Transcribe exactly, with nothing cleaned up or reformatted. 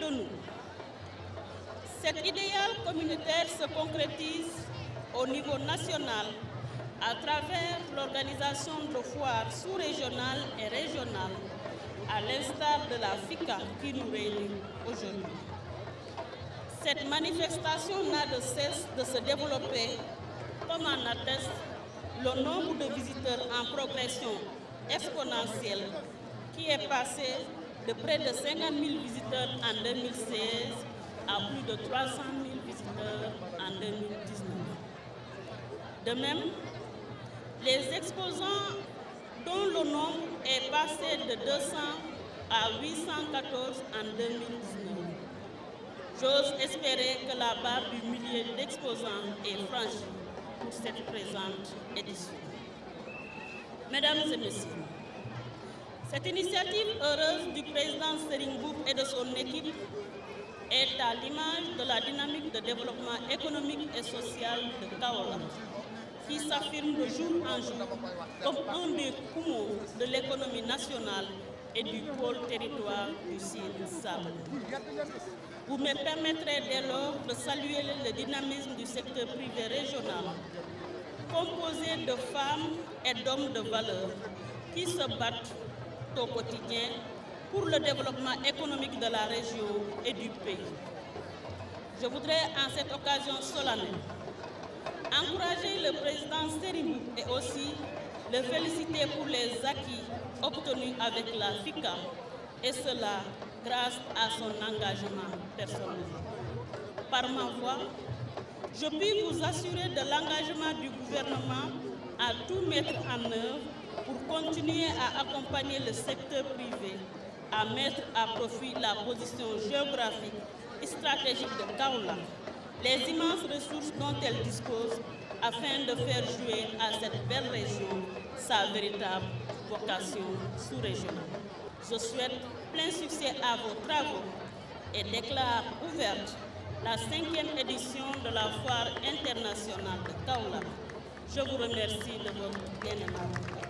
de nous. Cet idéal communautaire se concrétise au niveau national à travers l'organisation de foires sous-régionales et régionales, à l'instar de la FICA qui nous réunit aujourd'hui. Cette manifestation n'a de cesse de se développer, comme en atteste le nombre de visiteurs en progression exponentielle qui est passé de près de cinquante mille visiteurs en deux mille seize à plus de trois cent mille visiteurs en deux mille dix-neuf. De même, les exposants dont le nombre est passé de deux cents à huit cent quatorze en deux mille dix-neuf. J'ose espérer que la barre du millier d'exposants est franchie pour cette présente édition. Mesdames et Messieurs, cette initiative heureuse du président Serigne Mboup et de son équipe est à l'image de la dynamique de développement économique et social de Kaolack, qui s'affirme de jour en jour comme un des poumons de l'économie nationale et du pôle territoire du Sine-Saloum. Vous me permettrez dès lors de saluer le dynamisme du secteur privé régional, composé de femmes et d'hommes de valeur qui se battent au quotidien pour le développement économique de la région et du pays. Je voudrais en cette occasion solennelle encourager le président Serigne Mboup et aussi le féliciter pour les acquis obtenus avec la FICA, et cela grâce à son engagement personnel. Par ma voix, je puis vous assurer de l'engagement du gouvernement à tout mettre en œuvre pour continuer à accompagner le secteur privé, à mettre à profit la position géographique et stratégique de Kaolack, les immenses ressources dont elle dispose, afin de faire jouer à cette belle région sa véritable vocation sous-régionale. Je souhaite plein succès à vos travaux et déclare ouverte la cinquième édition de la Foire internationale de Kaolack. Je vous remercie de votre bien-aimable attention.